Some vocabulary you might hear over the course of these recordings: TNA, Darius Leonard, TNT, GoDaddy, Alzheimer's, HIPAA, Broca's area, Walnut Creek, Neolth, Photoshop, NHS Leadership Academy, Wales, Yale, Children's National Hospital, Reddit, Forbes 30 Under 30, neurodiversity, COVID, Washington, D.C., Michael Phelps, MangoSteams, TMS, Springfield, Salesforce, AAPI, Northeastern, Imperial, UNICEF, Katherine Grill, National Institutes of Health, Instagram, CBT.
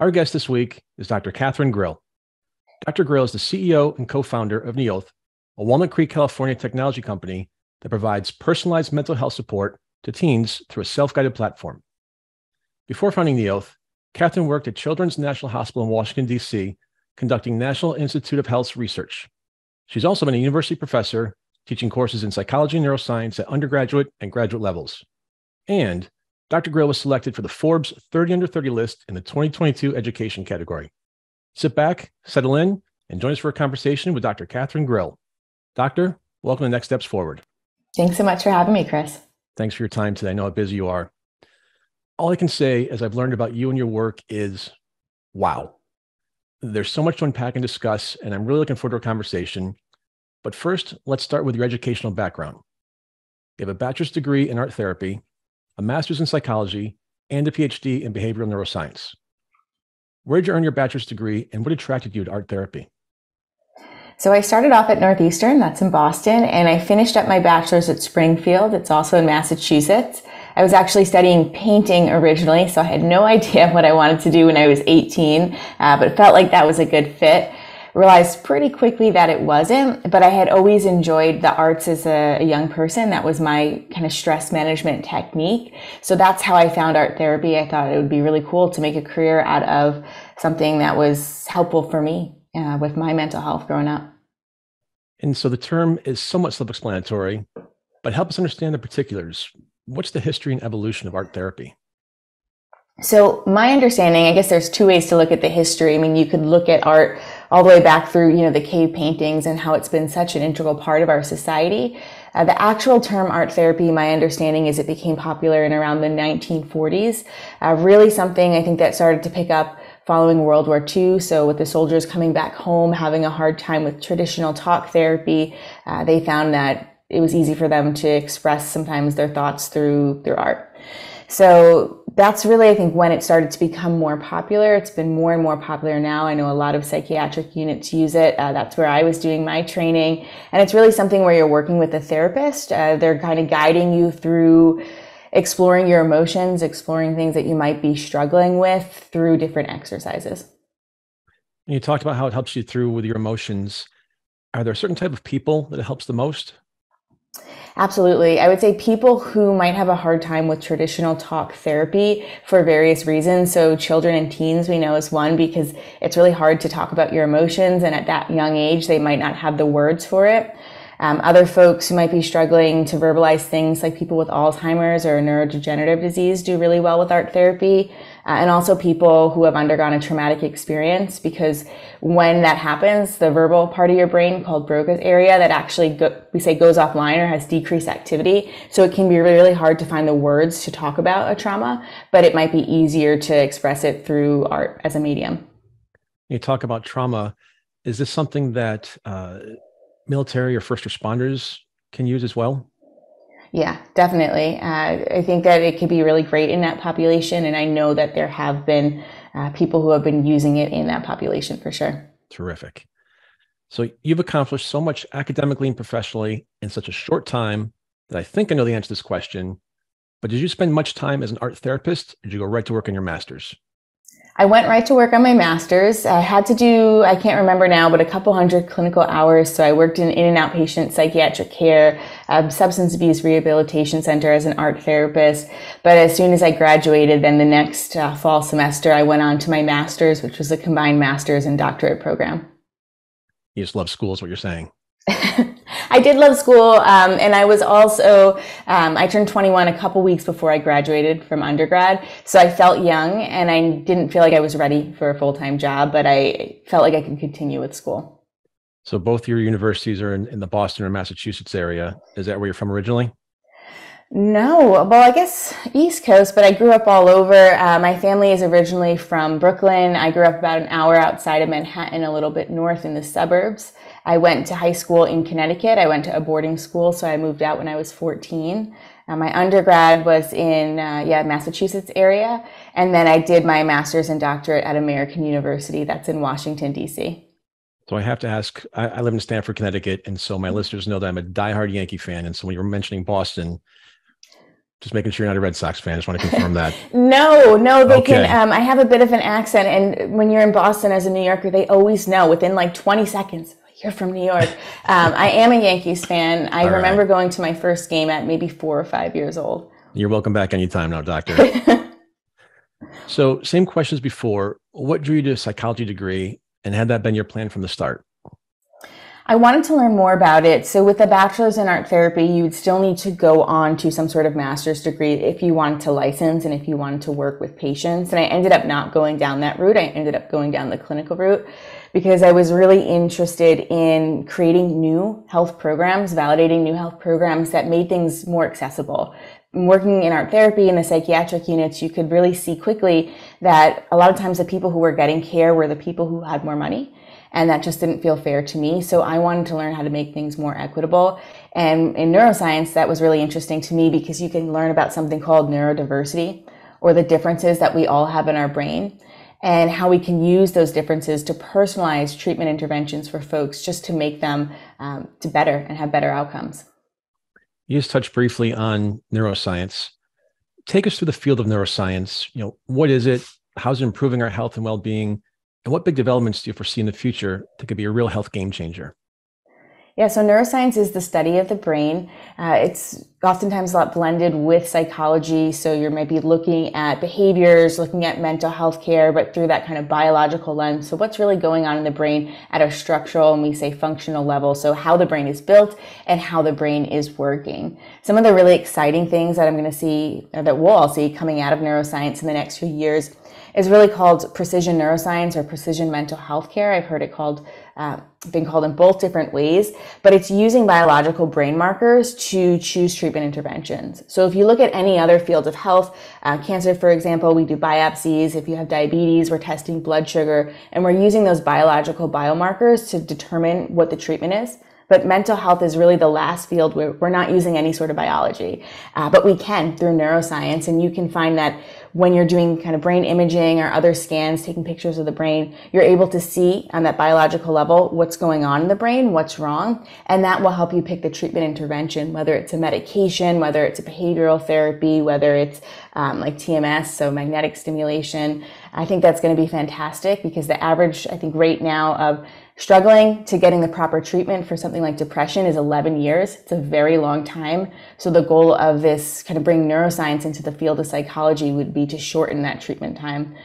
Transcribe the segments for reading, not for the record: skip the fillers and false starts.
Our guest this week is Dr. Katherine Grill. Dr. Grill is the CEO and co-founder of Neolth, a Walnut Creek, California technology company that provides personalized mental health support to teens through a self-guided platform. Before founding Neolth, Katherine worked at Children's National Hospital in Washington, D.C., conducting National Institute of Health's research. She's also been a university professor, teaching courses in psychology and neuroscience at undergraduate and graduate levels. And Dr. Grill was selected for the Forbes 30 Under 30 list in the 2022 education category. Sit back, settle in, and join us for a conversation with Dr. Katherine Grill. Doctor, welcome to Next Steps Forward. Thanks so much for having me, Chris. Thanks for your time today. I know how busy you are. All I can say, as I've learned about you and your work, is wow. There's so much to unpack and discuss, and I'm really looking forward to our conversation. But first, let's start with your educational background. You have a bachelor's degree in art therapy, a master's in psychology, and a PhD in behavioral neuroscience. Where did you earn your bachelor's degree, and what attracted you to art therapy? So I started off at Northeastern, that's in Boston, and I finished up my bachelor's at Springfield. It's also in Massachusetts. I was actually studying painting originally, so I had no idea what I wanted to do when I was 18, but felt like that was a good fit. Realized pretty quickly that it wasn't, but I had always enjoyed the arts as a young person. That was my kind of stress management technique. So that's how I found art therapy. I thought it would be really cool to make a career out of something that was helpful for me with my mental health growing up. And so the term is somewhat self-explanatory, but help us understand the particulars. What's the history and evolution of art therapy? So my understanding, I guess there's two ways to look at the history. I mean, you could look at art all the way back through, the cave paintings and how it's been such an integral part of our society. The actual term art therapy, my understanding is it became popular in around the 1940s. Really something I think that started to pick up following World War II. So with the soldiers coming back home, having a hard time with traditional talk therapy, they found that it was easy for them to express sometimes their thoughts through art. So that's really, I think, when it started to become more popular. It's been more and more popular now. I know a lot of psychiatric units use it. That's where I was doing my training. And it's really something where you're working with a therapist. They're kind of guiding you through exploring your emotions, exploring things that you might be struggling with through different exercises. And you talked about how it helps you through with your emotions. Are there a certain type of people that it helps the most? Absolutely. I would say people who might have a hard time with traditional talk therapy for various reasons. So children and teens we know is one, because it's really hard to talk about your emotions. And at that young age, they might not have the words for it. Other folks who might be struggling to verbalize things, like people with Alzheimer's or neurodegenerative disease, do really well with art therapy. And also people who have undergone a traumatic experience, because when that happens, the verbal part of your brain called Broca's area that actually goes offline or has decreased activity. So it can be really hard to find the words to talk about a trauma, but it might be easier to express it through art as a medium. You talk about trauma. Is this something that military or first responders can use as well? Yeah, definitely. I think that it could be really great in that population. And I know that there have been people who have been using it in that population for sure. Terrific. So you've accomplished so much academically and professionally in such a short time that I think I know the answer to this question, but did you spend much time as an art therapist? Or did you go right to work on your master's? I went right to work on my master's. I had to do, I can't remember now, but a couple hundred clinical hours. So I worked in and outpatient psychiatric care, substance abuse rehabilitation center as an art therapist. But as soon as I graduated, then the next fall semester, I went on to my master's, which was a combined master's and doctorate program. You just love school is what you're saying. I did love school, and I was also, I turned 21 a couple weeks before I graduated from undergrad, so I felt young, and I didn't feel like I was ready for a full-time job, but I felt like I could continue with school. So both your universities are in the Boston or Massachusetts area. Is that where you're from originally? No. Well, I guess East Coast, but I grew up all over. My family is originally from Brooklyn. I grew up about an hour outside of Manhattan, a little bit north in the suburbs. I went to high school in Connecticut. I went to a boarding school, so I moved out when I was 14. My undergrad was in Massachusetts area, and then I did my master's and doctorate at American University. That's in Washington, D.C. So I have to ask, I live in Stamford, Connecticut, and so my listeners know that I'm a diehard Yankee fan, and so when you were mentioning Boston, Just making sure you're not a Red Sox fan. I just want to confirm that. No, they can. I have a bit of an accent, and when you're in Boston as a New Yorker, they always know within like 20 seconds, you're from New York. I am a Yankees fan. I remember going to my first game at maybe 4 or 5 years old. You're welcome back anytime now, Doctor. So same questions before. What drew you to a psychology degree, and had that been your plan from the start? I wanted to learn more about it. So with a bachelor's in art therapy, you'd still need to go on to some sort of master's degree if you wanted to license and if you wanted to work with patients. And I ended up not going down that route. I ended up going down the clinical route because I was really interested in creating new health programs, validating new health programs that made things more accessible. Working in art therapy in the psychiatric units, you could really see quickly that a lot of times the people who were getting care were the people who had more money. And that just didn't feel fair to me. So I wanted to learn how to make things more equitable. And in neuroscience, that was really interesting to me because you can learn about something called neurodiversity, or the differences that we all have in our brain, and how we can use those differences to personalize treatment interventions for folks just to make them to better and have better outcomes. You just touched briefly on neuroscience. Take us through the field of neuroscience. You know, what is it? How's it improving our health and well-being? And what big developments do you foresee in the future that could be a real health game changer? Yeah, so neuroscience is the study of the brain. It's oftentimes a lot blended with psychology. So you might be looking at behaviors, looking at mental health care, but through that kind of biological lens. So what's really going on in the brain at a structural and we say functional level. So how the brain is built and how the brain is working. Some of the really exciting things that I'm going to see, or that we'll all see coming out of neuroscience in the next few years, is really called precision neuroscience or precision mental health care. I've heard it called, been called in both different ways, but it's using biological brain markers to choose treatment interventions. So if you look at any other field of health, cancer, for example, we do biopsies. If you have diabetes, we're testing blood sugar, and we're using those biological biomarkers to determine what the treatment is. But mental health is really the last field where we're not using any sort of biology, but we can through neuroscience. And you can find that when you're doing kind of brain imaging or other scans, taking pictures of the brain, you're able to see on that biological level what's going on in the brain, what's wrong, and that will help you pick the treatment intervention, whether it's a medication, whether it's a behavioral therapy, whether it's like TMS, so magnetic stimulation. I think that's going to be fantastic because the average, I think right now, of struggling to getting the proper treatment for something like depression is 11 years. It's a very long time. So the goal of this kind of bringing neuroscience into the field of psychology would be to shorten that treatment time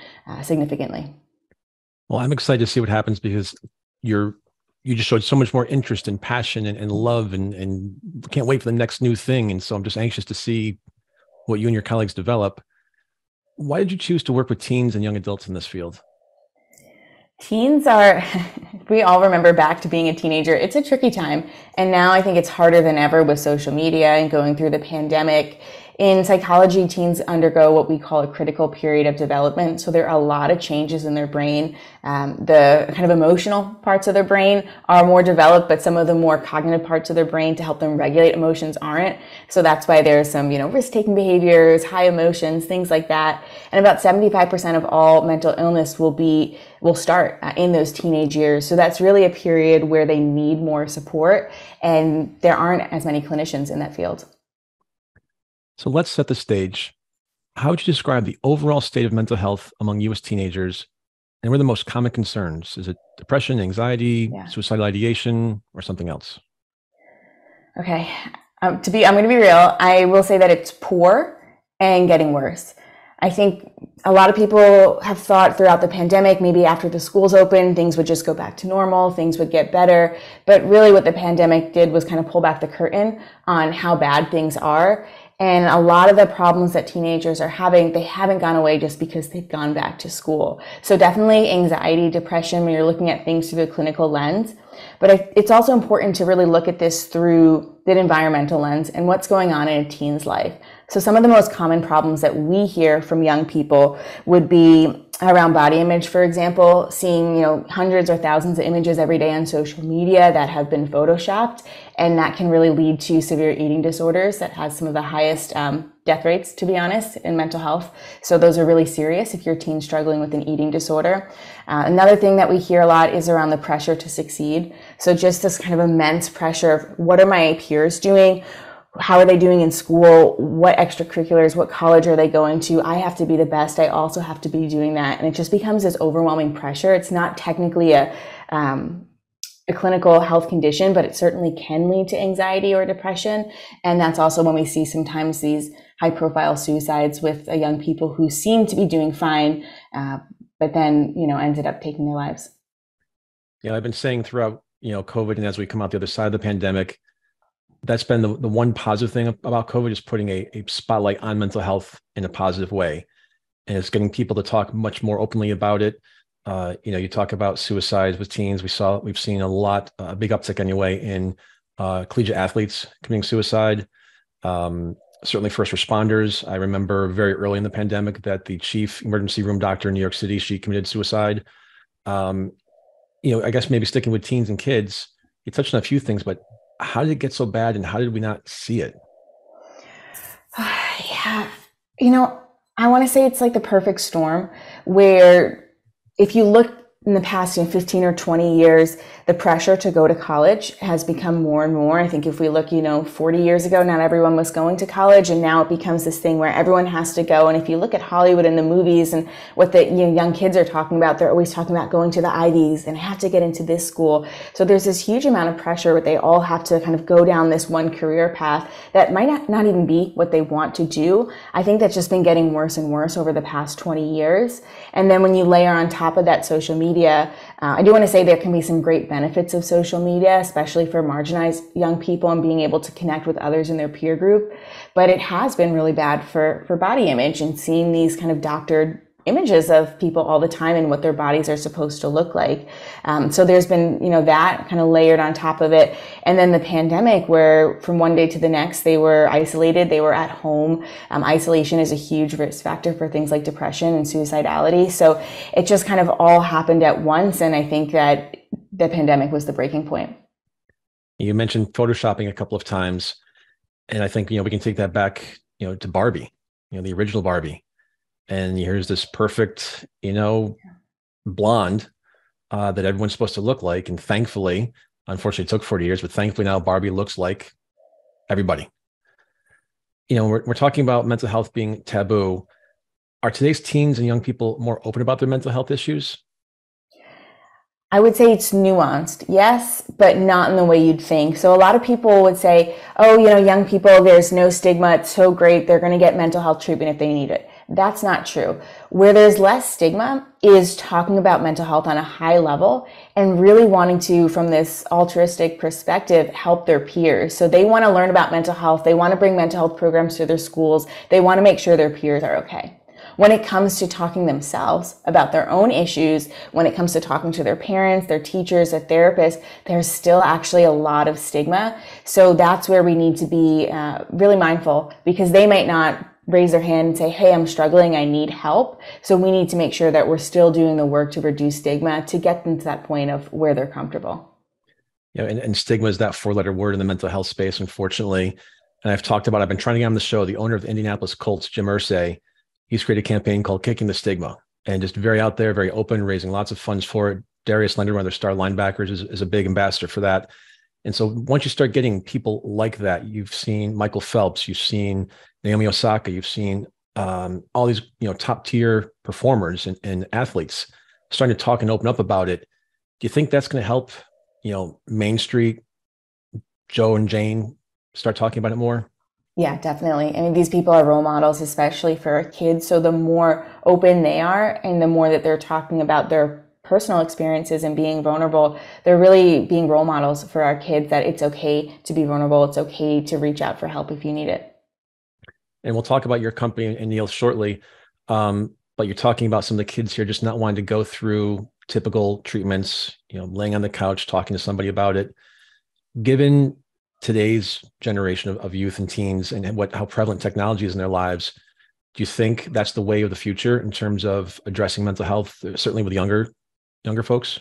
significantly. Well, I'm excited to see what happens because you just showed so much more interest and passion and love and can't wait for the next new thing. And so I'm just anxious to see what you and your colleagues develop. Why did you choose to work with teens and young adults in this field? Teens are, we all remember back to being a teenager, it's a tricky time. And now I think it's harder than ever with social media and going through the pandemic. In psychology, teens undergo what we call a critical period of development. So there are a lot of changes in their brain. The kind of emotional parts of their brain are more developed, but some of the more cognitive parts of their brain to help them regulate emotions aren't. So that's why there's some, risk-taking behaviors, high emotions, things like that. And about 75% of all mental illness will start in those teenage years. So that's really a period where they need more support, and there aren't as many clinicians in that field. So let's set the stage. How would you describe the overall state of mental health among U.S. teenagers, and what are the most common concerns? Is it depression, anxiety, suicidal ideation, or something else? Okay. I'm going to be real. I will say that it's poor and getting worse. I think a lot of people have thought throughout the pandemic, maybe after the schools opened, things would just go back to normal, things would get better. But really what the pandemic did was kind of pull back the curtain on how bad things are. And a lot of the problems that teenagers are having, they haven't gone away just because they've gone back to school. So definitely anxiety, depression, when you're looking at things through the clinical lens. But it's also important to really look at this through the environmental lens and what's going on in a teen's life. So some of the most common problems that we hear from young people would be around body image, for example, seeing, hundreds or thousands of images every day on social media that have been photoshopped, and that can really lead to severe eating disorders that has some of the highest death rates, to be honest, in mental health. So those are really serious if your teen's struggling with an eating disorder. Another thing that we hear a lot is around the pressure to succeed. So just this kind of immense pressure of what are my peers doing? How are they doing in school? What extracurriculars? What college are they going to? I have to be the best. I also have to be doing that. And it just becomes this overwhelming pressure. It's not technically a clinical health condition, but it certainly can lead to anxiety or depression. And that's also when we see sometimes these high profile suicides with young people who seem to be doing fine, but then, you know, ended up taking their lives. Yeah, I've been saying throughout, you know, COVID, and as we come out the other side of the pandemic, that's been the one positive thing about COVID is putting a spotlight on mental health in a positive way. And it's getting people to talk much more openly about it. You know, you talk about suicides with teens. We've seen a lot, a big uptick anyway in collegiate athletes committing suicide. Certainly first responders. I remember very early in the pandemic that the chief emergency room doctor in New York City, she committed suicide. You know, I guess maybe sticking with teens and kids, you touched on a few things, but how did it get so bad and how did we not see it? Yeah, you know, I want to say it's like the perfect storm where if you look in the past, you know, 15 or 20 years, the pressure to go to college has become more and more. I think if we look, you know, 40 years ago, not everyone was going to college. And now it becomes this thing where everyone has to go. And if you look at Hollywood and the movies and what the young kids are talking about, they're always talking about going to the Ivies and have to get into this school. So there's this huge amount of pressure where they all have to kind of go down this one career path that might not even be what they want to do. I think that's just been getting worse and worse over the past 20 years. And then when you layer on top of that social media, I do want to say there can be some great benefits of social media, especially for marginalized young people and being able to connect with others in their peer group. But it has been really bad for body image and seeing these kind of doctored images of people all the time and what their bodies are supposed to look like. So there's been, you know, that kind of layered on top of it. And then the pandemic where from one day to the next, they were isolated, they were at home. Isolation is a huge risk factor for things like depression and suicidality. So it just kind of all happened at once. And I think that the pandemic was the breaking point. You mentioned photoshopping a couple of times. And I think, you know, we can take that back, you know, to Barbie, you know, the original Barbie. And here's this perfect, you know, blonde that everyone's supposed to look like. And thankfully, unfortunately, it took 40 years, but thankfully now Barbie looks like everybody. You know, we're talking about mental health being taboo. Are today's teens and young people more open about their mental health issues? I would say it's nuanced, yes, but not in the way you'd think. So a lot of people would say, oh, you know, young people, there's no stigma, it's so great, they're going to get mental health treatment if they need it. That's not true. Where there's less stigma is talking about mental health on a high level and really wanting to, from this altruistic perspective, help their peers. So they want to learn about mental health, they want to bring mental health programs to their schools, they want to make sure their peers are okay. When it comes to talking themselves about their own issues, when it comes to talking to their parents, their teachers, their therapists, there's still actually a lot of stigma. So that's where we need to be really mindful, because they might not raise their hand and say, hey, I'm struggling, I need help. So we need to make sure that we're still doing the work to reduce stigma to get them to that point of where they're comfortable. Yeah, and stigma is that four-letter word in the mental health space, unfortunately. And I've been trying to get on the show, the owner of the Indianapolis Colts, Jim Irsay. He's created a campaign called Kicking the Stigma, and just very out there, very open, raising lots of funds for it. Darius Leonard, one of their star linebackers, is a big ambassador for that. And so once you start getting people like that, you've seen Michael Phelps, you've seen Naomi Osaka, you've seen all these, you know, top tier performers and athletes starting to talk and open up about it. Do you think that's going to help, you know, Main Street, Joe and Jane start talking about it more? Yeah, definitely. I mean, these people are role models, especially for kids. So the more open they are and the more that they're talking about their personal experiences and being vulnerable, they're really being role models for our kids that it's okay to be vulnerable. It's okay to reach out for help if you need it. And we'll talk about your company and Neil shortly, but you're talking about some of the kids here just not wanting to go through typical treatments, you know, laying on the couch, talking to somebody about it. Given today's generation of youth and teens and how prevalent technology is in their lives, do you think that's the way of the future in terms of addressing mental health, certainly with younger folks?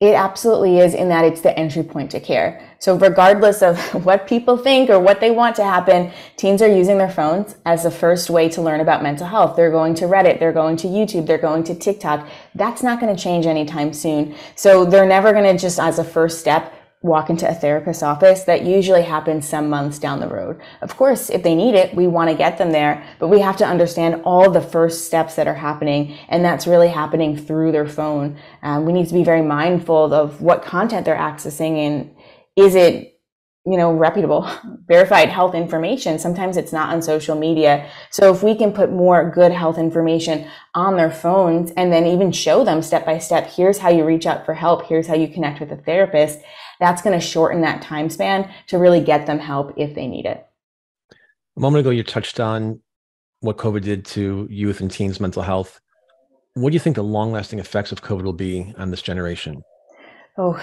It absolutely is, in that it's the entry point to care. So regardless of what people think or what they want to happen, teens are using their phones as the first way to learn about mental health. They're going to Reddit, they're going to YouTube, they're going to TikTok. That's not going to change anytime soon. So they're never going to, just as a first step, walk into a therapist's office, that usually happens some months down the road. Of course, if they need it, we want to get them there, but we have to understand all the first steps that are happening, and that's really happening through their phone. We need to be very mindful of what content they're accessing, and is it, you know, reputable, verified health information. Sometimes it's not on social media. So if we can put more good health information on their phones and then even show them step by step, here's how you reach out for help, here's how you connect with a therapist, that's going to shorten that time span to really get them help if they need it. A moment ago, you touched on what COVID did to youth and teens' mental health. What do you think the long-lasting effects of COVID will be on this generation? Oh,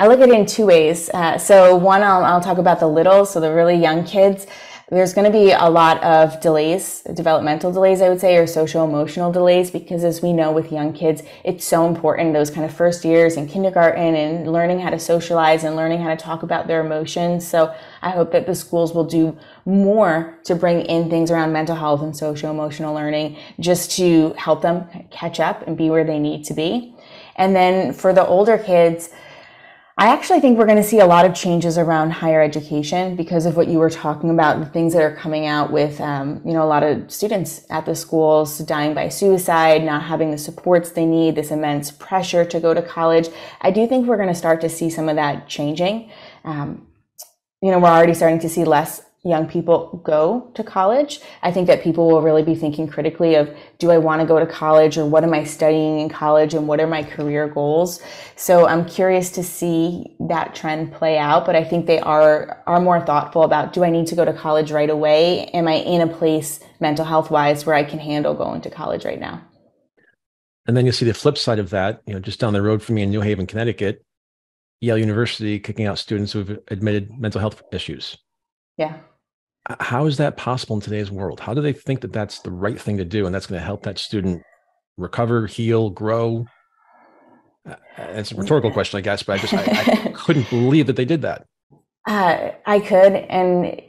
I look at it in two ways. So one, I'll talk about the little, so the really young kids. There's going to be a lot of delays, developmental delays, I would say, or social-emotional delays, because as we know with young kids, it's so important, those kind of first years in kindergarten and learning how to socialize and learning how to talk about their emotions. So I hope that the schools will do more to bring in things around mental health and social-emotional learning just to help them catch up and be where they need to be. And then for the older kids, I actually think we're going to see a lot of changes around higher education because of what you were talking about, the things that are coming out with, you know, a lot of students at the schools dying by suicide, not having the supports they need, this immense pressure to go to college. I do think we're going to start to see some of that changing. You know, we're already starting to see less young people go to college. I think that people will really be thinking critically of, do I want to go to college, or what am I studying in college, and what are my career goals? So I'm curious to see that trend play out, but I think they are more thoughtful about, do I need to go to college right away? Am I in a place mental health wise where I can handle going to college right now? And then you'll see the flip side of that, you know, just down the road from me in New Haven, Connecticut, Yale University kicking out students who have admitted mental health issues. Yeah. How is that possible in today's world? How do they think that that's the right thing to do, and that's going to help that student recover, heal, grow? It's a rhetorical question, I guess, but I couldn't believe that they did that. I could. And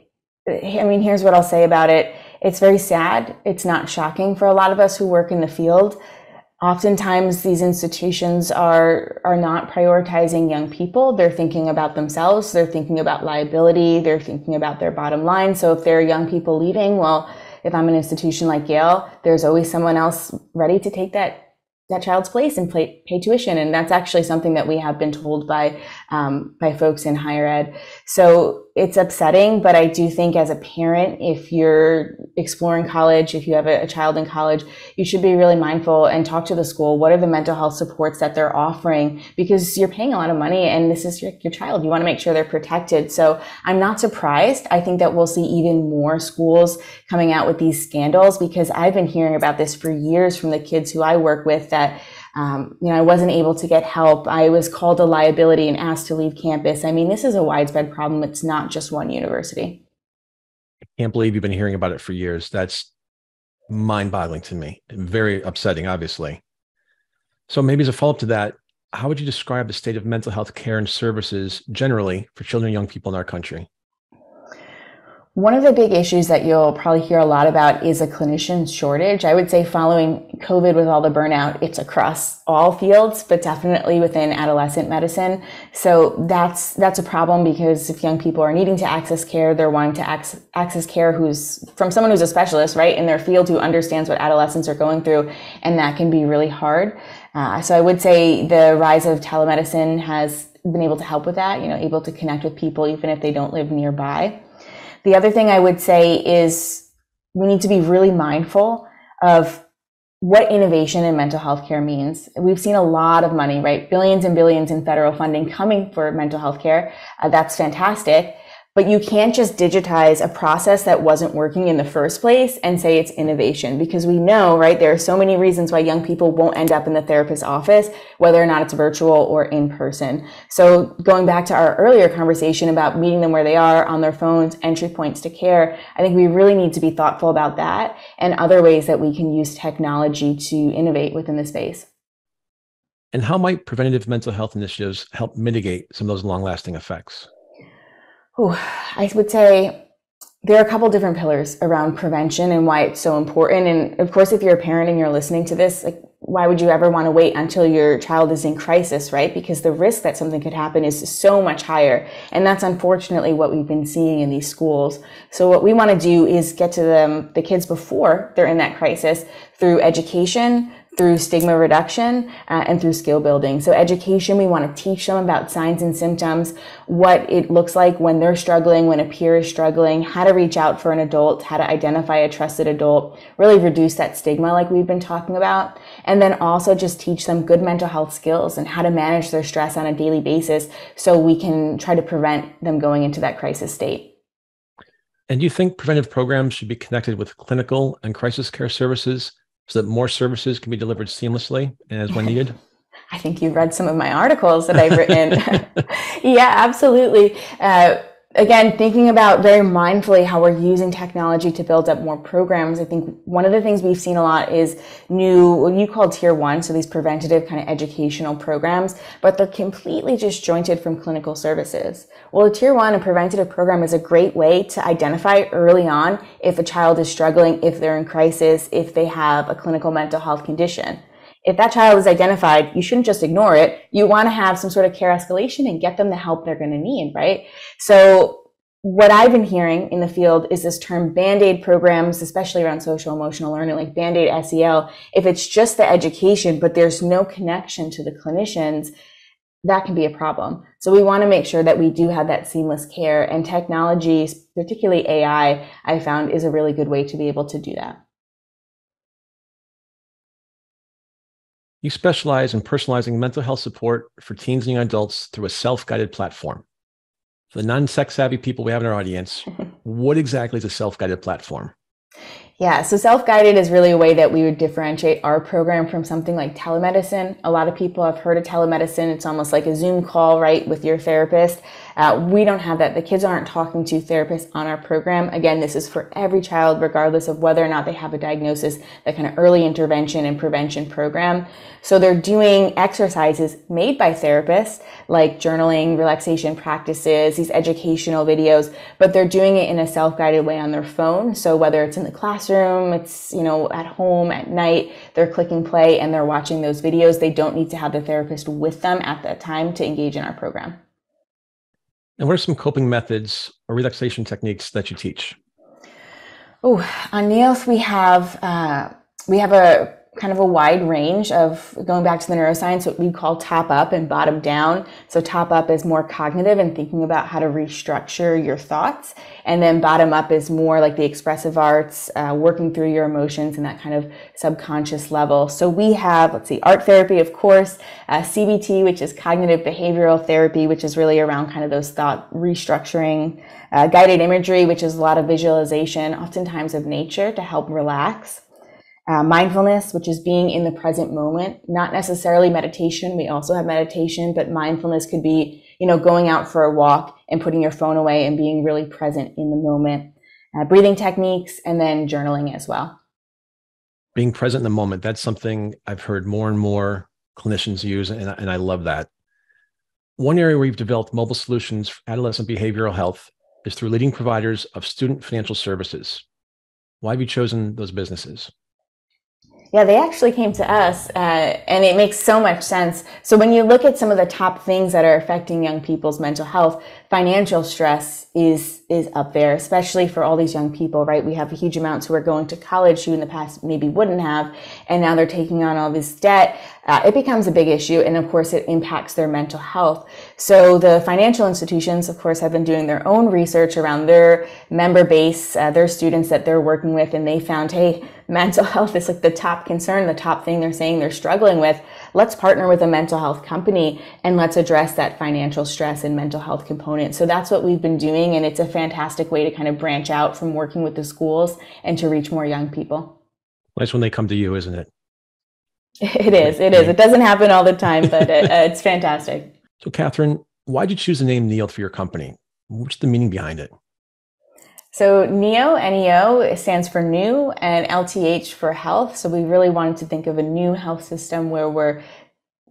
I mean, here's what I'll say about it. It's very sad. It's not shocking for a lot of us who work in the field. Oftentimes these institutions are not prioritizing young people. They're thinking about themselves. They're thinking about liability. They're thinking about their bottom line. So if there are young people leaving, well, if I'm an institution like Yale, there's always someone else ready to take that child's place and pay tuition. And that's actually something that we have been told by folks in higher ed. So it's upsetting, but I do think as a parent, if you're exploring college, if you have a child in college, you should be really mindful and talk to the school. What are the mental health supports that they're offering? Because you're paying a lot of money and this is your child. You want to make sure they're protected. So I'm not surprised. I think that we'll see even more schools coming out with these scandals, because I've been hearing about this for years from the kids who I work with, that you know, I wasn't able to get help. I was called a liability and asked to leave campus. I mean, this is a widespread problem. It's not just one university. I can't believe you've been hearing about it for years. That's mind-boggling to me. Very upsetting, obviously. So maybe as a follow-up to that, how would you describe the state of mental health care and services generally for children and young people in our country? One of the big issues that you'll probably hear a lot about is a clinician shortage. I would say following COVID with all the burnout, it's across all fields, but definitely within adolescent medicine. So that's a problem, because if young people are needing to access care, they're wanting to access care who's from someone who's a specialist, right, in their field, who understands what adolescents are going through, and that can be really hard. So I would say the rise of telemedicine has been able to help with that, you know, able to connect with people even if they don't live nearby. The other thing I would say is we need to be really mindful of what innovation in mental health care means. We've seen a lot of money, right? Billions and billions in federal funding coming for mental health care. That's fantastic. But you can't just digitize a process that wasn't working in the first place and say it's innovation, because we know, right, there are so many reasons why young people won't end up in the therapist's office, whether or not it's virtual or in person. So going back to our earlier conversation about meeting them where they are, on their phones, entry points to care, I think we really need to be thoughtful about that and other ways that we can use technology to innovate within the space. And how might preventative mental health initiatives help mitigate some of those long-lasting effects? I would say there are a couple different pillars around prevention and why it's so important. And of course, if you're a parent and you're listening to this, like, why would you ever want to wait until your child is in crisis, right? Because the risk that something could happen is so much higher. And that's unfortunately what we've been seeing in these schools. So what we want to do is get to them, the kids, before they're in that crisis through education, through stigma reduction, and through skill building. So education, we want to teach them about signs and symptoms, what it looks like when they're struggling, when a peer is struggling, how to reach out for an adult, how to identify a trusted adult, really reduce that stigma like we've been talking about. And then also just teach them good mental health skills and how to manage their stress on a daily basis so we can try to prevent them going into that crisis state. And you think preventive programs should be connected with clinical and crisis care services so that more services can be delivered seamlessly as when needed? I think you read some of my articles that I've written. Yeah, absolutely. Again, thinking about very mindfully how we're using technology to build up more programs. I think one of the things we've seen a lot is new, what you call tier one, so these preventative kind of educational programs, but they're completely disjointed from clinical services. Well, a tier one, a preventative program, is a great way to identify early on if a child is struggling, if they're in crisis, if they have a clinical mental health condition. If that child is identified, you shouldn't just ignore it. You want to have some sort of care escalation and get them the help they're going to need, right? So what I've been hearing in the field is this term Band-Aid programs, especially around social emotional learning, like Band-Aid SEL. If it's just the education, but there's no connection to the clinicians, that can be a problem. So we want to make sure that we do have that seamless care, and technology, particularly AI, I found is a really good way to be able to do that. You specialize in personalizing mental health support for teens and young adults through a self-guided platform. For the non-tech savvy people we have in our audience, what exactly is a self-guided platform? Yeah, so self-guided is really a way that we would differentiate our program from something like telemedicine. A lot of people have heard of telemedicine. It's almost like a Zoom call, right, with your therapist. We don't have that. The kids aren't talking to therapists on our program. Again, this is for every child, regardless of whether or not they have a diagnosis, that kind of early intervention and prevention program. So they're doing exercises made by therapists, like journaling, relaxation practices, these educational videos, but they're doing it in a self-guided way on their phone. So whether it's in the classroom, it's, you know, at home at night, they're clicking play and they're watching those videos. They don't need to have the therapist with them at that time to engage in our program. And what are some coping methods or relaxation techniques that you teach? Oh, on Neolth, we have a kind of a wide range of, going back to the neuroscience, what we call top up and bottom down. So top up is more cognitive and thinking about how to restructure your thoughts. And then bottom up is more like the expressive arts, working through your emotions and that kind of subconscious level. So we have, let's see, art therapy, of course, CBT, which is cognitive behavioral therapy, which is really around kind of those thought restructuring, guided imagery, which is a lot of visualization, oftentimes of nature, to help relax. Mindfulness, which is being in the present moment, not necessarily meditation. We also have meditation, but mindfulness could be, you know, going out for a walk and putting your phone away and being really present in the moment. Breathing techniques, and then journaling as well. Being present in the moment, that's something I've heard more and more clinicians use, and I love that. One area where you've developed mobile solutions for adolescent behavioral health is through leading providers of student financial services. Why have you chosen those businesses? Yeah, they actually came to us, and it makes so much sense. So when you look at some of the top things that are affecting young people's mental health, financial stress is up there, especially for all these young people, right? We have huge amounts who are going to college who in the past maybe wouldn't have, and now they're taking on all this debt. It becomes a big issue, and of course it impacts their mental health. So the financial institutions, of course, have been doing their own research around their member base, their students that they're working with, and they found, hey, mental health is like the top concern, the top thing they're saying they're struggling with. Let's partner with a mental health company and let's address that financial stress and mental health component. So that's what we've been doing. And it's a fantastic way to kind of branch out from working with the schools and to reach more young people. That's when they come to you, isn't it? It is. It is. It doesn't happen all the time, but it's fantastic. So Katherine, why did you choose the name Neolth for your company? What's the meaning behind it? So NEO, N-E-O, stands for new, and LTH for health. So we really wanted to think of a new health system where we're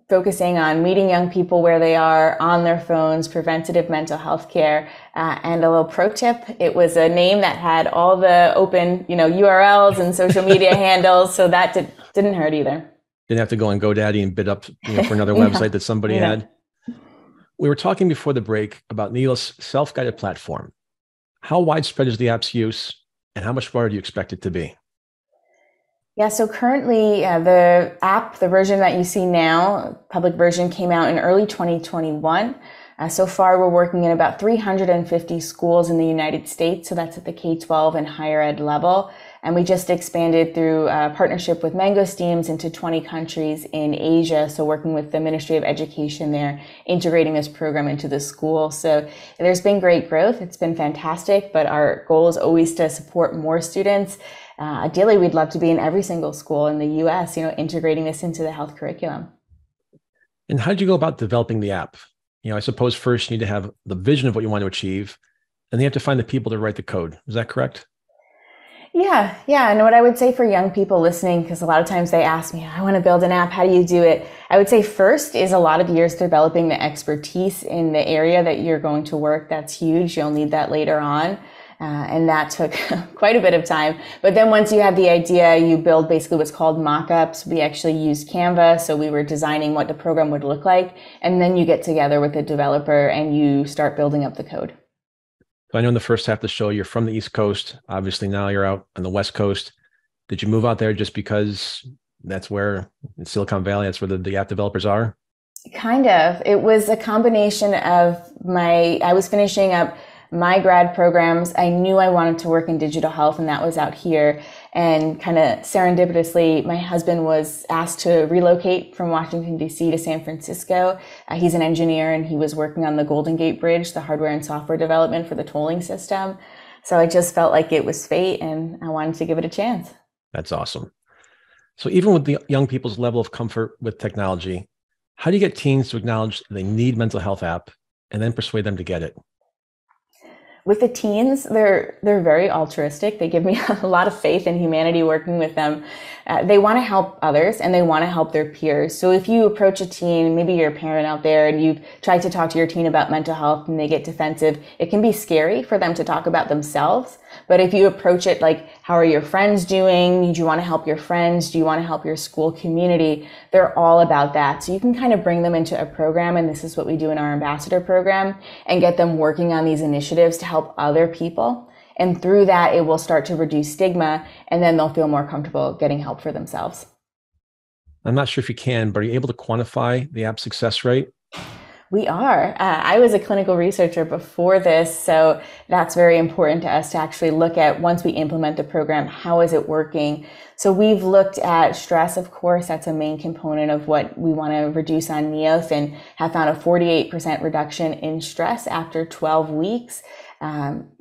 focusing on meeting young people where they are, on their phones, preventative mental health care. And a little pro tip, it was a name that had all the open, you know, URLs and social media handles. So that didn't hurt either. Didn't have to go on GoDaddy and bid up for another website that somebody had. We were talking before the break about Neolth's self-guided platform. How widespread is the app's use, and how much broader do you expect it to be? Yeah, so currently the app, the version that you see now, public version, came out in early 2021. So far, we're working in about 350 schools in the United States. So that's at the K-12 and higher ed level. And we just expanded through a partnership with MangoSteams into 20 countries in Asia. So working with the Ministry of Education there, integrating this program into the school. So there's been great growth. It's been fantastic, but our goal is always to support more students. Ideally, we'd love to be in every single school in the U.S., integrating this into the health curriculum. And how did you go about developing the app? I suppose first you need to have the vision of what you want to achieve, and you have to find the people to write the code. Is that correct? Yeah. And what I would say for young people listening, because a lot of times they ask me, I want to build an app. How do you do it? I would say first is a lot of years developing the expertise in the area that you're going to work. That's huge. You'll need that later on. And that took quite a bit of time. But then once you have the idea, you build basically what's called mock-ups. We actually used Canva, so we were designing what the program would look like. And then you get together with the developer and you start building up the code. So I know in the first half of the show, you're from the East Coast. Obviously, now you're out on the West Coast. Did you move out there just because that's where, in Silicon Valley, that's where the app developers are? Kind of. It was a combination of I was finishing up my grad programs. I knew I wanted to work in digital health, and that was out here. And kind of serendipitously, my husband was asked to relocate from Washington, D.C. to San Francisco. He's an engineer, and he was working on the Golden Gate Bridge, the hardware and software development for the tolling system. So I just felt like it was fate, and I wanted to give it a chance. That's awesome. So even with the young people's level of comfort with technology, how do you get teens to acknowledge they need mental health app and then persuade them to get it? With the teens, they're very altruistic. They give me a lot of faith in humanity working with them. They want to help others and they want to help their peers. So if you approach a teen, maybe you're a parent out there and you try to talk to your teen about mental health and they get defensive, it can be scary for them to talk about themselves. But if you approach it like, how are your friends doing? Do you want to help your friends? Do you want to help your school community? They're all about that. So you can kind of bring them into a program, and this is what we do in our ambassador program, and get them working on these initiatives to help other people. And through that, it will start to reduce stigma, and then they'll feel more comfortable getting help for themselves. I'm not sure if you can, but are you able to quantify the app success rate? We are. I was a clinical researcher before this, so that's very important to us to actually look at, once we implement the program, how is it working? So we've looked at stress, of course. That's a main component of what we want to reduce on Neolth, and have found a 48% reduction in stress after 12 weeks.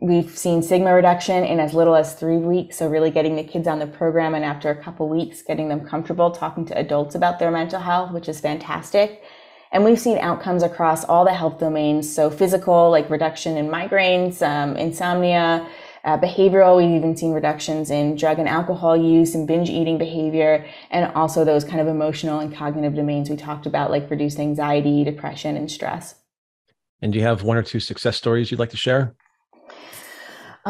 We've seen stigma reduction in as little as 3 weeks. So really getting the kids on the program, and after a couple weeks, getting them comfortable talking to adults about their mental health, which is fantastic. And we've seen outcomes across all the health domains. So physical, like reduction in migraines, insomnia, behavioral. We've even seen reductions in drug and alcohol use and binge eating behavior. And also those kind of emotional and cognitive domains we talked about, like reduced anxiety, depression, and stress. And do you have one or two success stories you'd like to share?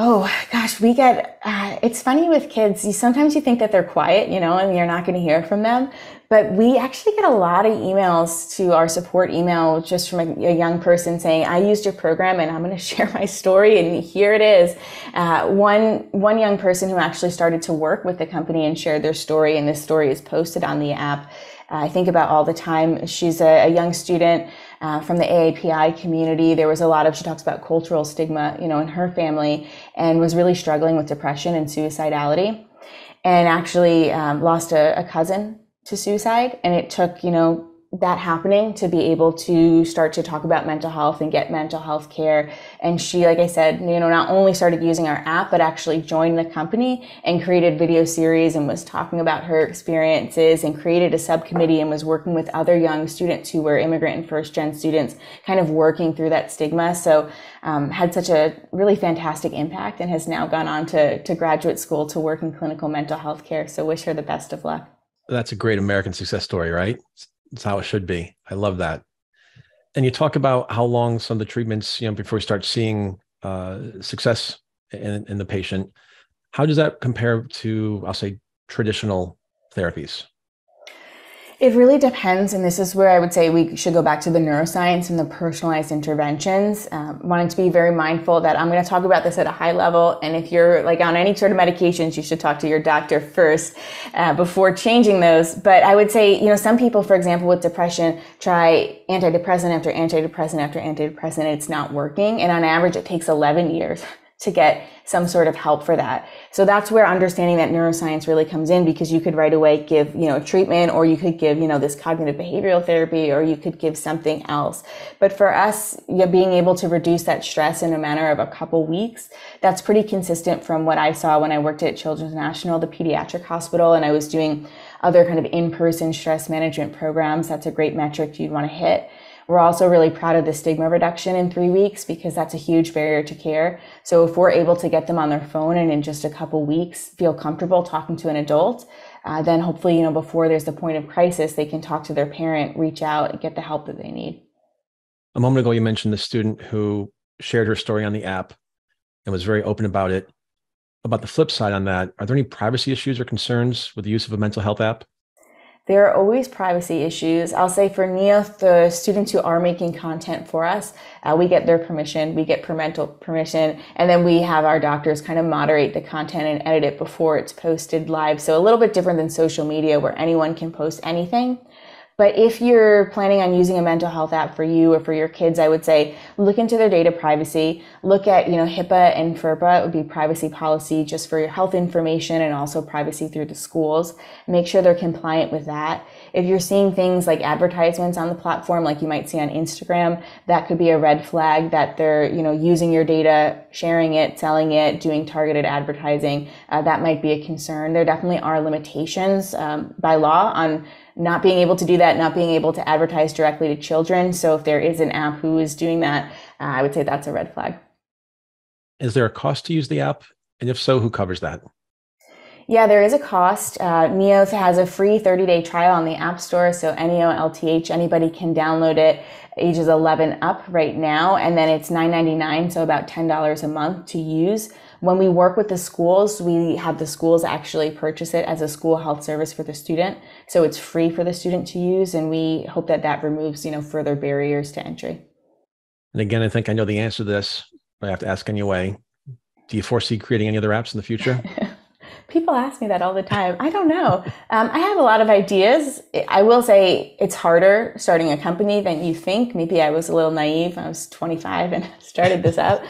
Oh gosh, we get, it's funny with kids, sometimes you think that they're quiet, and you're not going to hear from them, but we actually get a lot of emails to our support email just from a young person saying, I used your program and I'm going to share my story, and here it is. One young person who actually started to work with the company and shared their story, and this story is posted on the app. I think about all the time. She's a young student from the AAPI community. There was a lot of, she talks about cultural stigma, in her family, and was really struggling with depression and suicidality, and actually lost a cousin to suicide. And it took, that happening to be able to start to talk about mental health and get mental health care. And she, like I said, not only started using our app, but actually joined the company and created video series and was talking about her experiences, and created a subcommittee and was working with other young students who were immigrant and first gen students, kind of working through that stigma. So had such a really fantastic impact, and has now gone on to graduate school to work in clinical mental health care. So wish her the best of luck. That's a great American success story, right? It's how it should be. I love that. And you talk about how long some of the treatments, before we start seeing success in the patient. How does that compare to, I'll say, traditional therapies? It really depends, and this is where I would say we should go back to the neuroscience and the personalized interventions. Wanting to be very mindful that I'm going to talk about this at a high level, and if you're like on any sort of medications, you should talk to your doctor first before changing those. But I would say, you know, some people, for example, with depression, try antidepressant after antidepressant after antidepressant, and it's not working. And on average, it takes 11 years to get some sort of help for that. So that's where understanding that neuroscience really comes in, because you could right away give, you know, treatment, or you could give, you know, this cognitive behavioral therapy, or you could give something else. But for us, you know, being able to reduce that stress in a matter of a couple weeks, that's pretty consistent from what I saw when I worked at Children's National, the pediatric hospital, and I was doing other kind of in-person stress management programs. That's a great metric you'd want to hit. We're also really proud of the stigma reduction in 3 weeks, because that's a huge barrier to care. So if we're able to get them on their phone and in just a couple weeks feel comfortable talking to an adult, then hopefully, you know, before there's the point of crisis, they can talk to their parent, reach out, and get the help that they need. A moment ago, you mentioned the student who shared her story on the app and was very open about it. About the flip side on that, are there any privacy issues or concerns with the use of a mental health app? There are always privacy issues. I'll say for Neolth, the students who are making content for us, we get their permission, we get parental permission, and then we have our doctors kind of moderate the content and edit it before it's posted live. So a little bit different than social media where anyone can post anything. But if you're planning on using a mental health app for you or for your kids, I would say look into their data privacy, look at, you know, HIPAA and FERPA. It would be privacy policy just for your health information and also privacy through the schools. Make sure they're compliant with that. If you're seeing things like advertisements on the platform, like you might see on Instagram, that could be a red flag that they're, you know, using your data, sharing it, selling it, doing targeted advertising. That might be a concern. There definitely are limitations by law on not being able to do that, not being able to advertise directly to children. So if there is an app who is doing that, I would say that's a red flag. Is there a cost to use the app? And if so, who covers that? Yeah, there is a cost. Neolth has a free 30-day trial on the App Store. So NEOLTH, anybody can download it, ages 11 up right now. And then it's $9.99, so about $10 a month to use. When we work with the schools, we have the schools actually purchase it as a school health service for the student. So it's free for the student to use. And we hope that that removes, you know, further barriers to entry. And again, I think I know the answer to this, but I have to ask anyway. Do you foresee creating any other apps in the future? People ask me that all the time. I don't know. I have a lot of ideas. I will say it's harder starting a company than you think. Maybe I was a little naive. I was 25 and started this out.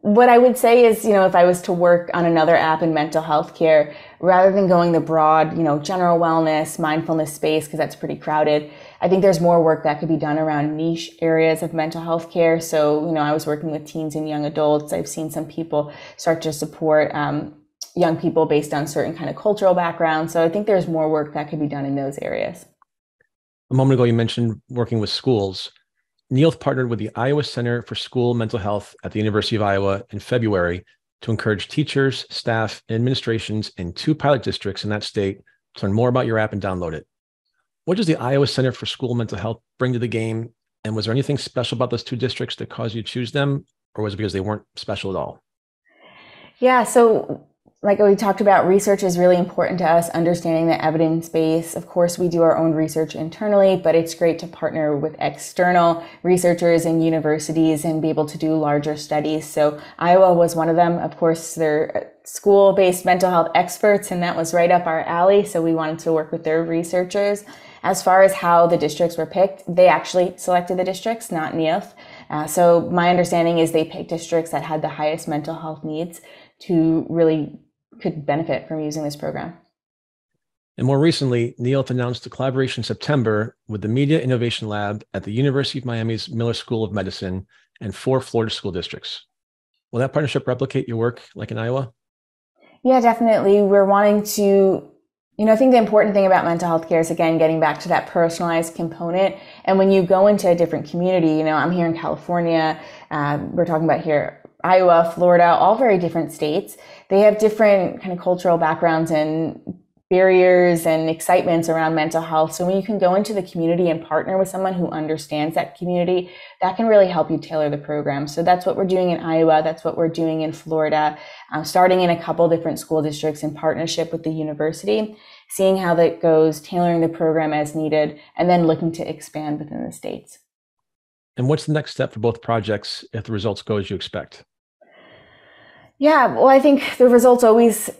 What I would say is, you know, if I was to work on another app in mental health care, rather than going the broad, you know, general wellness, mindfulness space, because that's pretty crowded, I think there's more work that could be done around niche areas of mental health care. So, you know, I was working with teens and young adults. I've seen some people start to support young people based on certain kind of cultural backgrounds. So I think there's more work that could be done in those areas. A moment ago, you mentioned working with schools. Neolth partnered with the Iowa Center for School Mental Health at the University of Iowa in February to encourage teachers, staff, and administrations in 2 pilot districts in that state to learn more about your app and download it. What does the Iowa Center for School Mental Health bring to the game? And was there anything special about those 2 districts that caused you to choose them? Or was it because they weren't special at all? Yeah, so like we talked about, research is really important to us, understanding the evidence base. Of course, we do our own research internally, but it's great to partner with external researchers and universities and be able to do larger studies. So Iowa was one of them. Of course, they're school-based mental health experts, and that was right up our alley. So we wanted to work with their researchers. As far as how the districts were picked, they actually selected the districts, not Neolth. So my understanding is they picked districts that had the highest mental health needs to really could benefit from using this program. And more recently, Neolth announced a collaboration in September with the Media Innovation Lab at the University of Miami's Miller School of Medicine and 4 Florida school districts. Will that partnership replicate your work like in Iowa? Yeah, definitely. We're wanting to, you know, I think the important thing about mental health care is, again, getting back to that personalized component. And when you go into a different community, you know, I'm here in California, we're talking about here, Iowa, Florida, all very different states. They have different kind of cultural backgrounds and barriers and excitements around mental health. So when you can go into the community and partner with someone who understands that community, that can really help you tailor the program. So that's what we're doing in Iowa. That's what we're doing in Florida, starting in a couple different school districts in partnership with the university. seeing how that goes, tailoring the program as needed, and then looking to expand within the states. And what's the next step for both projects if the results go as you expect? Yeah, well, I think the results always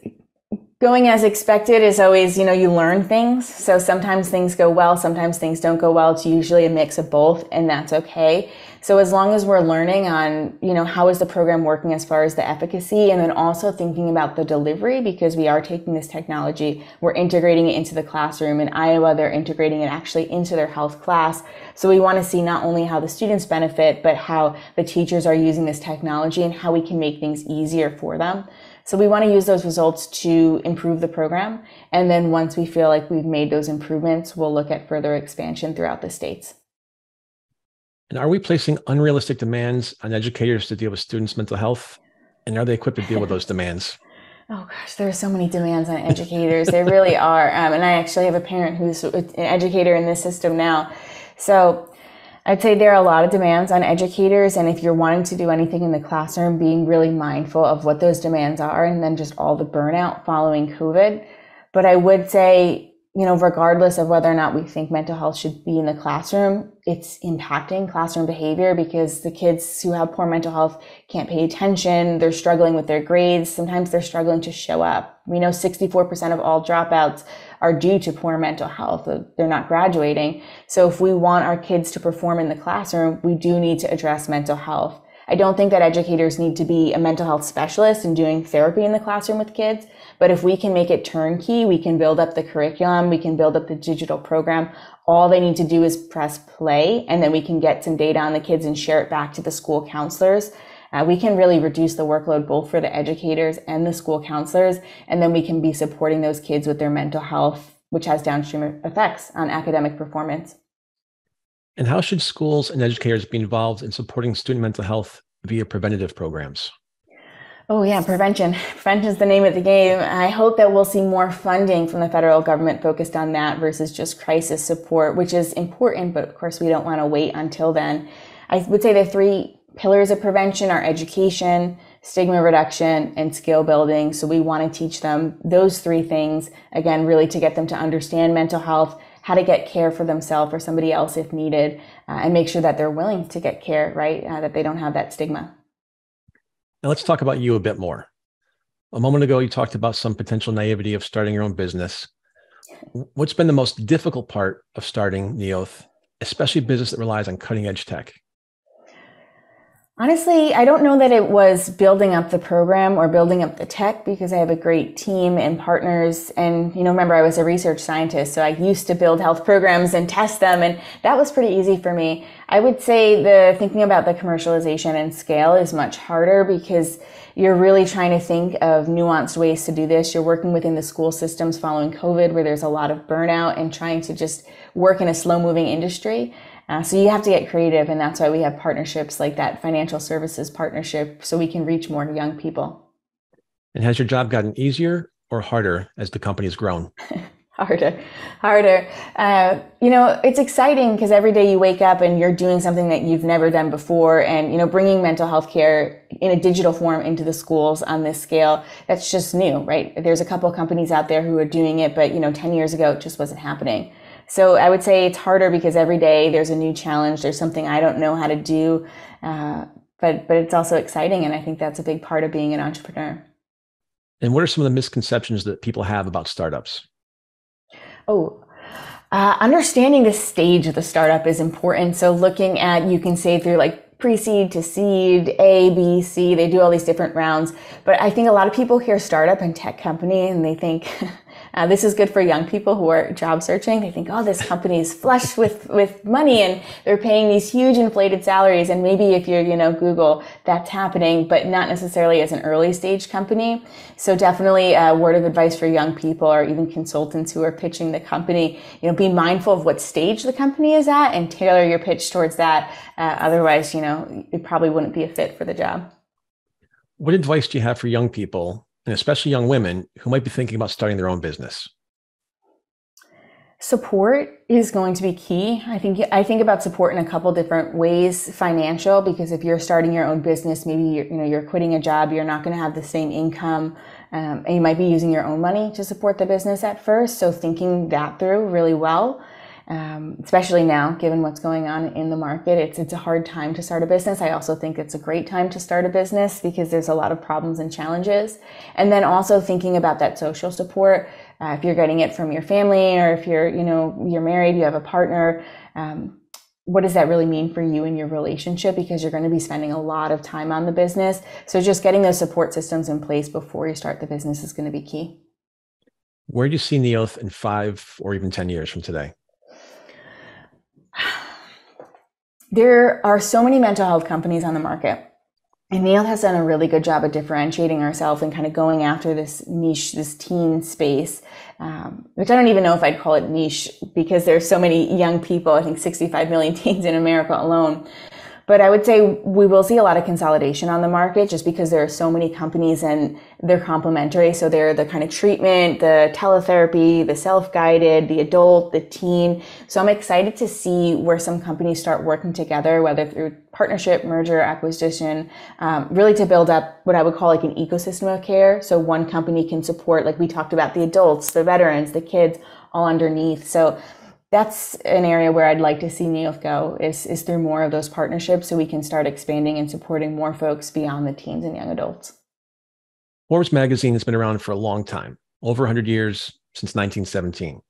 going as expected is always, you know, you learn things. So sometimes things go well, sometimes things don't go well. It's usually a mix of both, and that's okay. So as long as we're learning on, you know, how is the program working as far as the efficacy, and then also thinking about the delivery, because we are taking this technology, we're integrating it into the classroom. In Iowa, they're integrating it actually into their health class. So we want to see not only how the students benefit, but how the teachers are using this technology and how we can make things easier for them. So we want to use those results to improve the program. And then once we feel like we've made those improvements, we'll look at further expansion throughout the states. And are we placing unrealistic demands on educators to deal with students' mental health? And are they equipped to deal with those demands? Oh gosh, there are so many demands on educators. There really are. And I actually have a parent who's an educator in this system now. So I'd say there are a lot of demands on educators, and if you're wanting to do anything in the classroom, being really mindful of what those demands are, and then just all the burnout following COVID. But I would say, you know, regardless of whether or not we think mental health should be in the classroom, it's impacting classroom behavior, because the kids who have poor mental health can't pay attention, they're struggling with their grades, sometimes they're struggling to show up. We know 64% of all dropouts are due to poor mental health, they're not graduating. So if we want our kids to perform in the classroom, we do need to address mental health. I don't think that educators need to be a mental health specialist and doing therapy in the classroom with kids, but if we can make it turnkey, we can build up the curriculum, we can build up the digital program. All they need to do is press play, and then we can get some data on the kids and share it back to the school counselors. We can really reduce the workload both for the educators and the school counselors, and then we can be supporting those kids with their mental health, which has downstream effects on academic performance. And how should schools and educators be involved in supporting student mental health via preventative programs? Oh yeah, prevention. Prevention is the name of the game. I hope that we'll see more funding from the federal government focused on that versus just crisis support, which is important, but of course we don't want to wait until then. I would say the three pillars of prevention are education, stigma reduction, and skill building. So we want to teach them those three things, again, really to get them to understand mental health, how to get care for themselves or somebody else if needed, and make sure that they're willing to get care, right? That they don't have that stigma. Now let's talk about you a bit more. A moment ago, you talked about some potential naivety of starting your own business. What's been the most difficult part of starting Neolth, especially a business that relies on cutting edge tech? Honestly, I don't know that it was building up the program or building up the tech, because I have a great team and partners. And, you know, remember, I was a research scientist, so I used to build health programs and test them, and that was pretty easy for me. I would say the thinking about the commercialization and scale is much harder, because you're really trying to think of nuanced ways to do this. You're working within the school systems following COVID, where there's a lot of burnout, and trying to just work in a slow-moving industry. So you have to get creative, and that's why we have partnerships like that financial services partnership, so we can reach more young people. And has your job gotten easier or harder as the company has grown? Harder. You know, it's exciting, because every day you wake up and you're doing something that you've never done before, and, you know, bringing mental health care in a digital form into the schools on this scale, that's just new, right? There's a couple of companies out there who are doing it, but, you know, 10 years ago, it just wasn't happening. So I would say it's harder, because every day there's a new challenge. There's something I don't know how to do, but it's also exciting. And I think that's a big part of being an entrepreneur. And what are some of the misconceptions that people have about startups? Understanding the stage of the startup is important. So looking at, you can say through like pre-seed to seed, A, B, C, they do all these different rounds. But I think a lot of people hear startup and tech company and they think, this is good for young people who are job searching. They think, oh, this company is flush with money and they're paying these huge inflated salaries. And maybe if you're, you know, Google, that's happening, but not necessarily as an early stage company. So definitely a word of advice for young people or even consultants who are pitching the company, you know, be mindful of what stage the company is at and tailor your pitch towards that. Otherwise, you know, it probably wouldn't be a fit for the job. What advice do you have for young people, and especially young women who might be thinking about starting their own business? Support is going to be key. I think about support in a couple different ways. Financial, because if you're starting your own business, maybe you're quitting a job, you're not going to have the same income And you might be using your own money to support the business at first, so thinking that through really well, especially now, given what's going on in the market. It's a hard time to start a business. I also think it's a great time to start a business because there's a lot of problems and challenges. And then also thinking about that social support, if you're getting it from your family or if you're married, you have a partner, what does that really mean for you in your relationship? Because you're going to be spending a lot of time on the business. So just getting those support systems in place before you start the business is going to be key. Where do you see Neolth in 5 or even 10 years from today? There are so many mental health companies on the market, and Neolth has done a really good job of differentiating ourselves and kind of going after this niche, this teen space, which I don't even know if I'd call it niche because there's so many young people. I think 65 million teens in America alone. But I would say we will see a lot of consolidation on the market just because there are so many companies and they're complementary. So they're the kind of treatment, the teletherapy, the self-guided, the adult, the teen. So I'm excited to see where some companies start working together, whether through partnership, merger, acquisition, really to build up what I would call like an ecosystem of care. So one company can support, like we talked about, the adults, the veterans, the kids, all underneath. So that's an area where I'd like to see Neolth go is through more of those partnerships so we can start expanding and supporting more folks beyond the teens and young adults. Forbes magazine has been around for a long time, over 100 years, since 1917.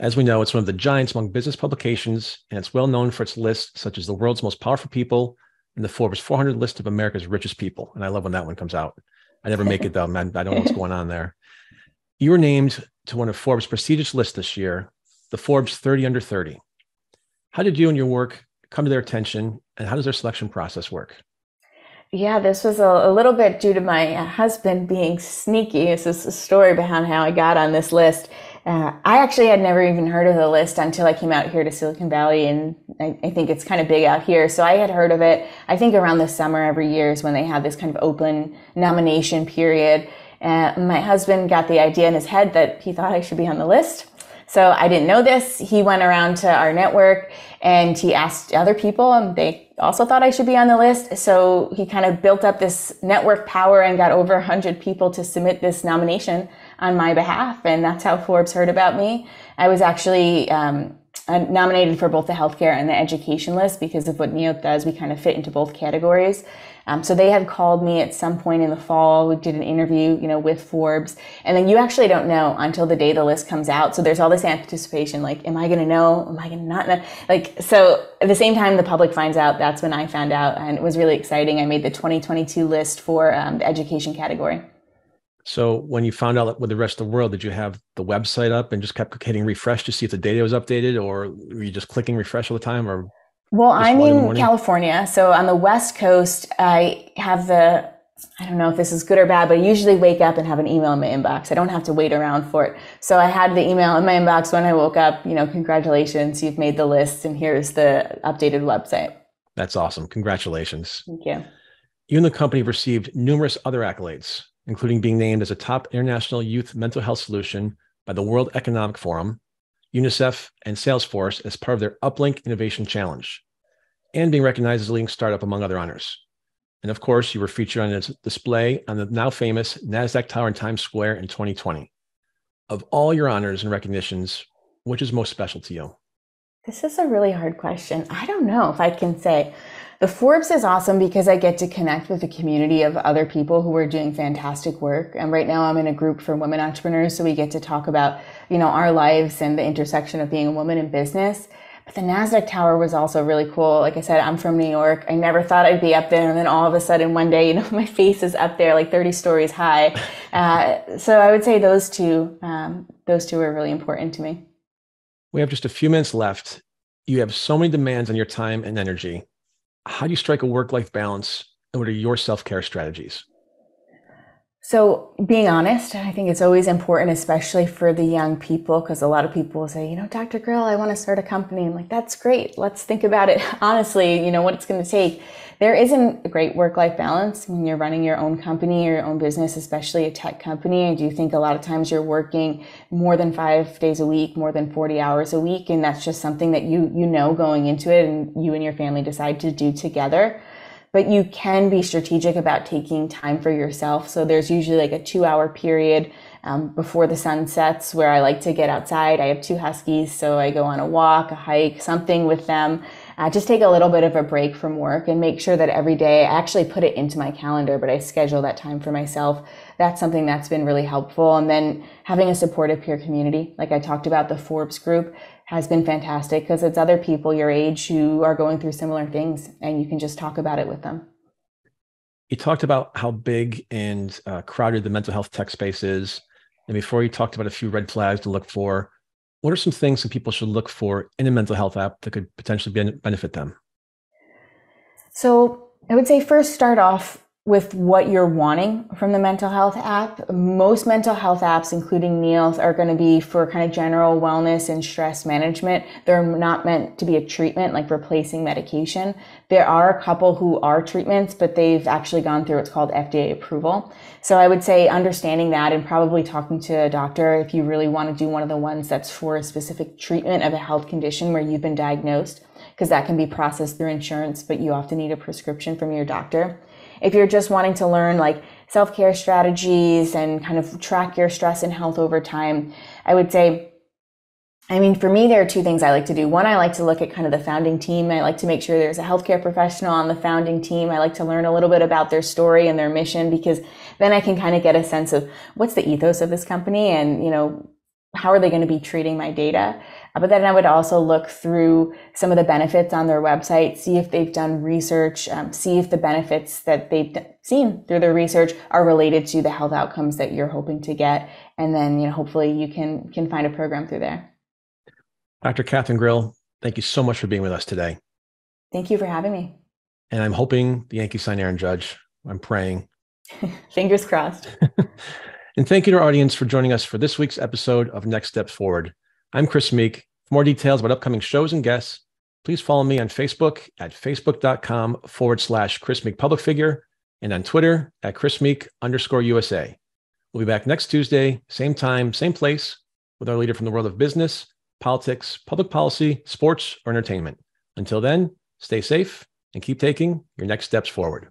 As we know, it's one of the giants among business publications, and it's well known for its lists such as the world's most powerful people and the Forbes 400 list of America's richest people. And I love when that one comes out. I never make it though. I don't know what's going on there. You were named to one of Forbes' prestigious lists this year, the Forbes 30 Under 30. How did you and your work come to their attention, and how does their selection process work? Yeah, this was a little bit due to my husband being sneaky. This is the story behind how I got on this list. I actually had never even heard of the list until I came out here to Silicon Valley, and I think it's kind of big out here. So I had heard of it, I think around the summer every year is when they have this kind of open nomination period. My husband got the idea in his head that he thought I should be on the list. So I didn't know this. He went around to our network and he asked other people, and they also thought I should be on the list. So he kind of built up this network power and got over 100 people to submit this nomination on my behalf. And that's how Forbes heard about me. I was actually nominated for both the healthcare and the education list because of what Neolth does. We kind of fit into both categories. So they had called me at some point in the fall. We did an interview, with Forbes, and then you actually don't know until the day the list comes out. So there's all this anticipation, like, am I going to know? Am I going to not know? Like, so at the same time the public finds out, that's when I found out, and it was really exciting. I made the 2022 list for the education category. So when you found out with the rest of the world, did you have the website up and just kept hitting refresh to see if the data was updated, or were you just clicking refresh all the time? Or well, I'm in California. So on the West Coast, I have I don't know if this is good or bad, but I usually wake up and have an email in my inbox. I don't have to wait around for it. So I had the email in my inbox when I woke up, congratulations, you've made the list and here's the updated website. That's awesome. Congratulations. Thank you. You and the company have received numerous other accolades, including being named as a top international youth mental health solution by the World Economic Forum, UNICEF, and Salesforce as part of their Uplink Innovation Challenge, and being recognized as a leading startup, among other honors. And of course, you were featured on its display on the now famous NASDAQ Tower in Times Square in 2020. Of all your honors and recognitions, which is most special to you? This is a really hard question. I don't know if I can say. The Forbes is awesome because I get to connect with a community of other people who are doing fantastic work. And right now I'm in a group for women entrepreneurs, so we get to talk about, our lives and the intersection of being a woman in business. But the NASDAQ Tower was also really cool. Like I said, I'm from New York. I never thought I'd be up there. And then all of a sudden one day, my face is up there like 30 stories high. So I would say those two are really important to me. We have just a few minutes left. You have so many demands on your time and energy. How do you strike a work-life balance, and what are your self-care strategies? So being honest, I think it's always important, especially for the young people, because a lot of people will say, Dr. Grill, I want to start a company. I'm like, that's great. Let's think about it. Honestly, what it's going to take. There isn't a great work-life balance when you're running your own company or your own business, especially a tech company. I do think a lot of times you're working more than 5 days a week, more than 40 hours a week. And that's just something that you know going into it, and you and your family decide to do together. but you can be strategic about taking time for yourself. So there's usually like a 2-hour period before the sun sets where I like to get outside. I have 2 huskies, so I go on a walk, a hike, something with them. Just take a little bit of a break from work and make sure that every day, I actually put it into my calendar, but I schedule that time for myself. That's something that's been really helpful. And then having a supportive peer community, like I talked about, the Forbes group has been fantastic because it's other people your age who are going through similar things and you can just talk about it with them. You talked about how big and crowded the mental health tech space is. And before you talked about a few red flags to look for, what are some things that people should look for in a mental health app that could potentially benefit them? So I would say first start off with what you're wanting from the mental health app. Most mental health apps, including Neolth, are going to be for kind of general wellness and stress management. They're not meant to be a treatment, like replacing medication. There are a couple who are treatments, but they've actually gone through what's called FDA approval. So I would say understanding that and probably talking to a doctor if you really want to do one of the ones that's for a specific treatment of a health condition where you've been diagnosed, because that can be processed through insurance, but you often need a prescription from your doctor. If you're just wanting to learn like self-care strategies and kind of track your stress and health over time, I would say, I mean, for me, there are 2 things I like to do. One, I like to look at kind of the founding team. I like to make sure there's a healthcare professional on the founding team. I like to learn a little bit about their story and their mission, because then I can kind of get a sense of what's the ethos of this company and, you know, how are they going to be treating my data? But then I would also look through some of the benefits on their website, see if they've done research, see if the benefits that they've seen through their research are related to the health outcomes that you're hoping to get. And then, you know, hopefully you can find a program through there. Dr. Katherine Grill, thank you so much for being with us today. Thank you for having me. And I'm hoping the Yankees sign Aaron Judge. I'm praying. Fingers crossed. And thank you to our audience for joining us for this week's episode of Next Steps Forward. I'm Chris Meek. For more details about upcoming shows and guests, please follow me on Facebook at facebook.com/Chris Meek Public Figure and on Twitter at @ChrisMeek_USA. We'll be back next Tuesday, same time, same place, with our leader from the world of business, politics, public policy, sports, or entertainment. Until then, stay safe and keep taking your next steps forward.